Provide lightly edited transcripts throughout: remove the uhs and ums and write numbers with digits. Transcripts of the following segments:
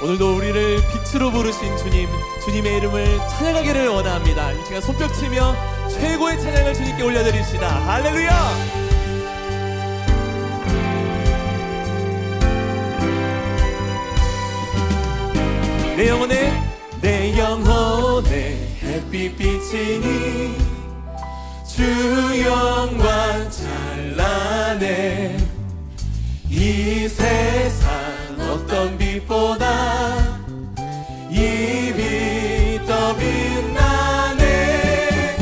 오늘도 우리를 빛으로 부르신 주님, 주님의 이름을 찬양하기를 원합니다. 이 시간 손뼉치며 최고의 찬양을 주님께 올려드립시다. 할렐루야! 내 영혼에 햇빛비치니 주 영광 찬란해. 이 세상 어떤 빛보다 이 빛 더 빛나네.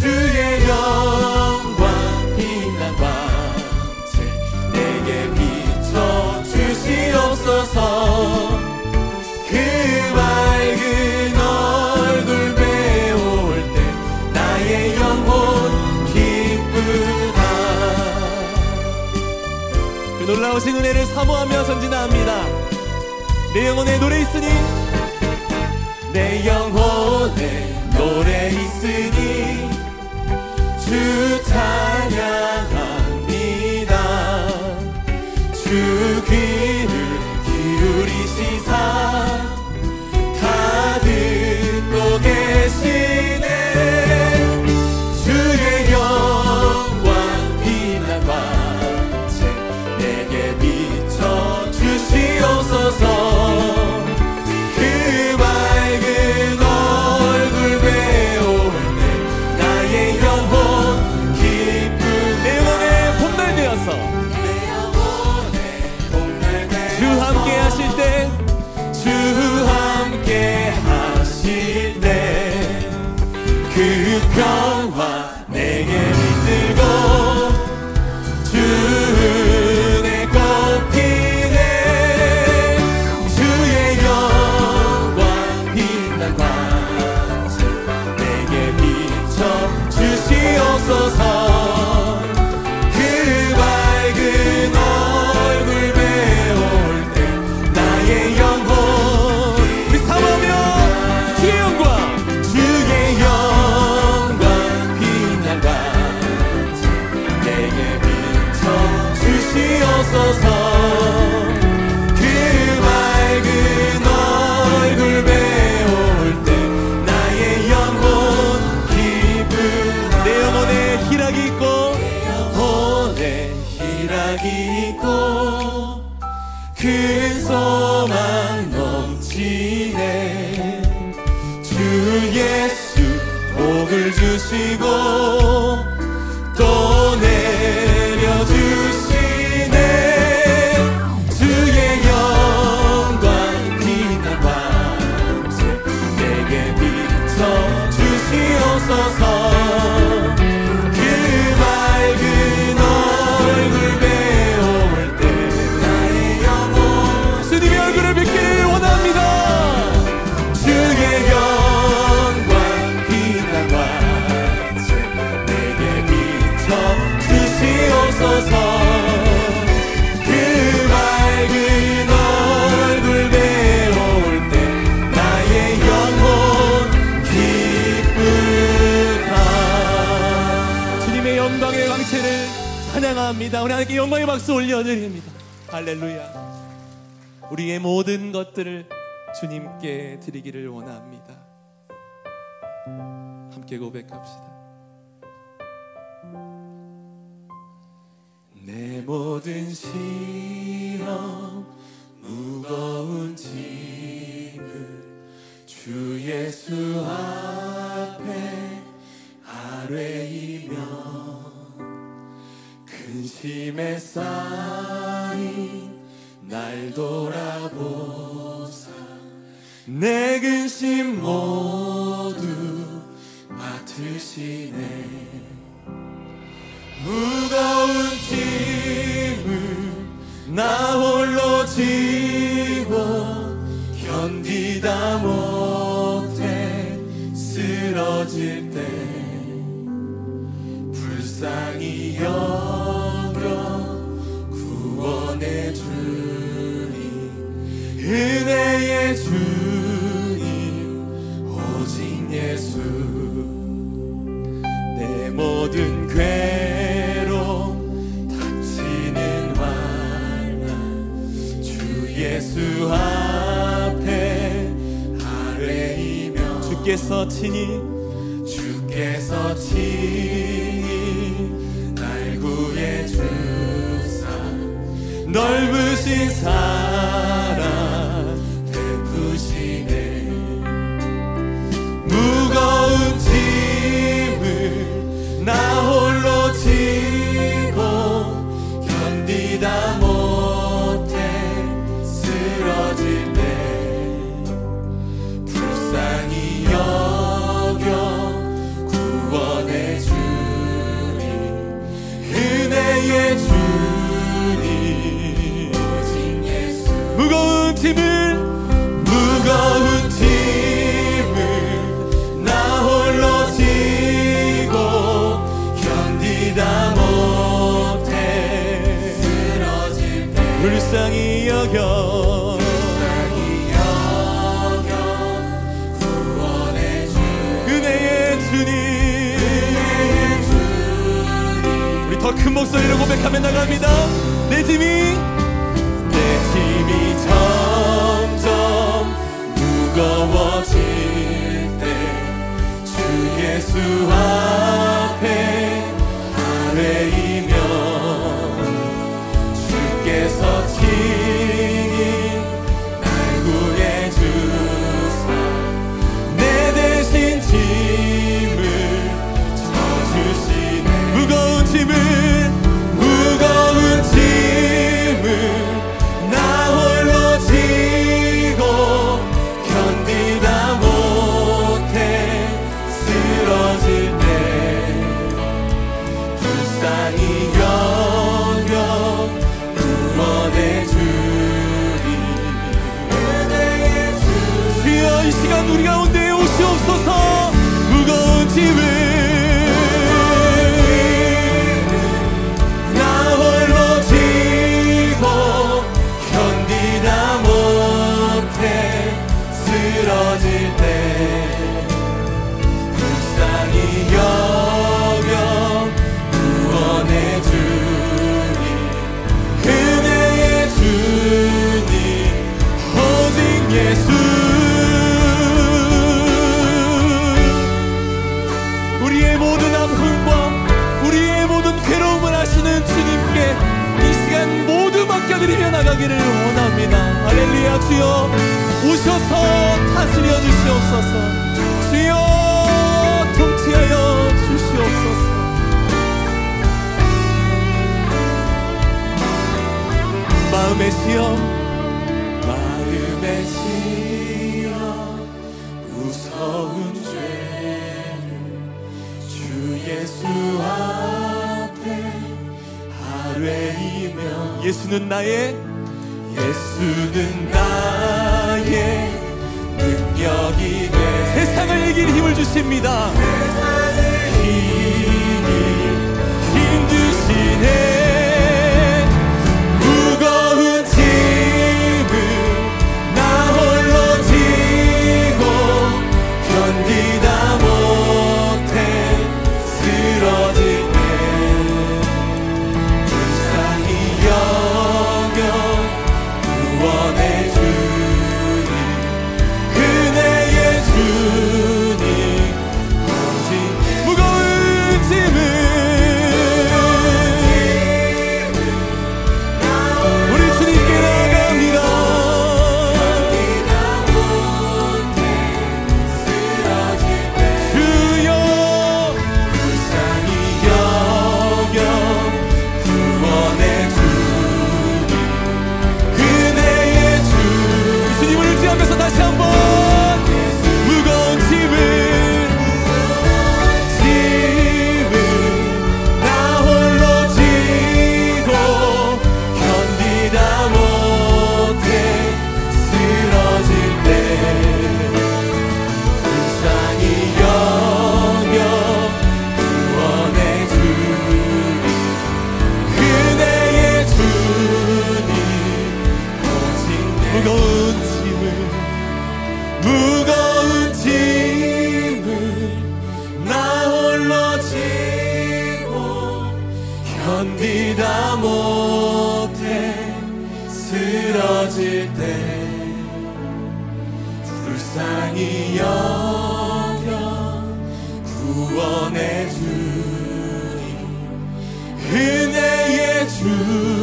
주의 영광 빛난 광채 내게 비춰주시옵소서. 놀라우신 은혜를 사모하며 전진합니다. 내 영혼에 노래 있으니, 내 영혼에 노래 있으니 주 찬양합니다. 주 귀를 기울이시사 다 듣고 계시네. 주의 영광 빛난 광 그 밝은 얼굴 배울 때 나의 영혼 기쁨. 내 영혼에 봄날 되어서, 내 영혼에 봄날 되어서 주 함께 하실 때, 주 함께 하실 때 그 평화 내게 이끌고 주 큰 소망 넘치네. 주 예수 복을 주시고 또 내려주시네. 주의 영광 빛난 광채 내게 비춰 주시옵소서. 찬양합니다. 우리 하나님께 영광의 박수 올려드립니다. 할렐루야. 우리의 모든 것들을 주님께 드리기를 원합니다. 함께 고백합시다. 내 모든 시험 무거운 짐을 주 예수 앞에 아뢰이며 근심에 쌓인 날 돌아보사 내 근심 모두 맡으시네. 무거운 짐을 나 홀로 지고 견디다 못해 쓰러질 때 불쌍히 여 구원해 주니 은혜의 주님 오직 예수. 내 모든 괴로움 닥치는 환난 주 예수 아 주께서 친히 날 구해주사 넓으신 사랑 베푸시네. 무거운 짐을 나 홀로 지고 견디다 못해 쓰러질 때 주님 오직 예수. 무거운 짐을 나 홀로 지고 견디다 못해 쓰러질 때 불쌍히 여겨 구원해 주 은혜의 주님. 더 큰 목소리로 고백하며 나갑니다. 내 짐이 점점 무거워질 때 주 예수 앞에 아뢰이며 주께서 친히 날 구해주사 내 대신 짐을 져주시네. 무거운 짐을 나 홀로 지고 견디다 못해 쓰러질 때 불쌍히 여겨 구원해 주리 은혜의 주 주여 이 시간 우리 가운데 오시옵소서. 드리며 나가기를 원합니다. 할렐루야. 주여 오셔서 다스려 주시옵소서. 주여 통치하여 주시옵소서. 마음의 시험 무서운 죄를 주 예수 앞에 아뢰이며 예수는 나의 능력이 돼 세상을 이길 힘을 주십니다. 힘 주시네. 무거운 짐을 나 홀로 지고 견디다 못해 쓰러질 때 불쌍히 여겨 구원해 주님 은혜의 주님 오직 무거운 짐을 우리 주님께 나갑니다. 주여 불쌍히 여겨 구원해 주님 은혜의 주 주님을 의지하면서 다시 한번 무거운 짐을 나 홀로 지고 견디다 못해 쓰러질 때 불쌍히 여겨 구원해 주님 은혜의 주님 오직 내 무거운 짐을 나 홀로 지고 견디다 못해 쓰러질 때 불쌍히 여 주